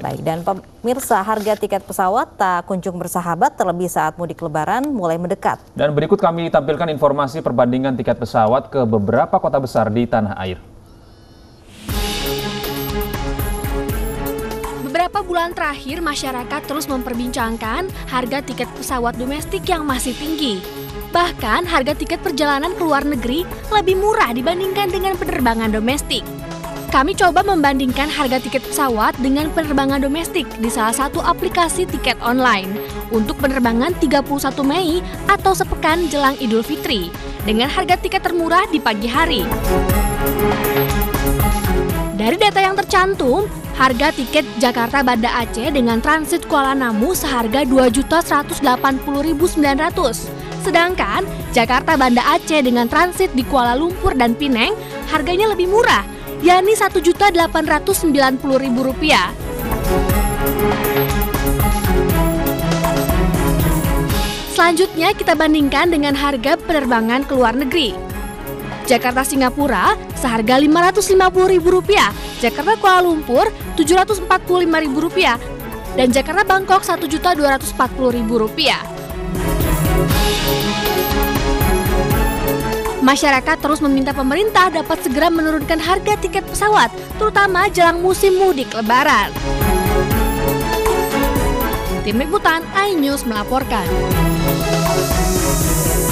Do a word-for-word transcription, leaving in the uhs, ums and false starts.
Baik, dan pemirsa, harga tiket pesawat tak kunjung bersahabat terlebih saat mudik lebaran mulai mendekat. Dan berikut kami tampilkan informasi perbandingan tiket pesawat ke beberapa kota besar di tanah air. Beberapa bulan terakhir, masyarakat terus memperbincangkan harga tiket pesawat domestik yang masih tinggi. Bahkan harga tiket perjalanan ke luar negeri lebih murah dibandingkan dengan penerbangan domestik. Kami coba membandingkan harga tiket pesawat dengan penerbangan domestik di salah satu aplikasi tiket online untuk penerbangan tiga puluh satu Mei atau sepekan jelang Idul Fitri dengan harga tiket termurah di pagi hari. Dari data yang tercantum, harga tiket Jakarta Banda Aceh dengan transit Kuala Namu seharga dua juta seratus delapan puluh ribu sembilan ratus. Sedangkan Jakarta Banda Aceh dengan transit di Kuala Lumpur dan Pineng harganya lebih murah, yakni satu juta delapan ratus sembilan puluh ribu rupiah. Selanjutnya kita bandingkan dengan harga penerbangan ke luar negeri. Jakarta-Singapura seharga lima ratus lima puluh ribu rupiah, Jakarta-Kuala Lumpur tujuh ratus empat puluh lima ribu rupiah, dan Jakarta-Bangkok satu juta dua ratus empat puluh ribu rupiah. Masyarakat terus meminta pemerintah dapat segera menurunkan harga tiket pesawat, terutama jelang musim mudik lebaran. Tim Liputan iNews melaporkan.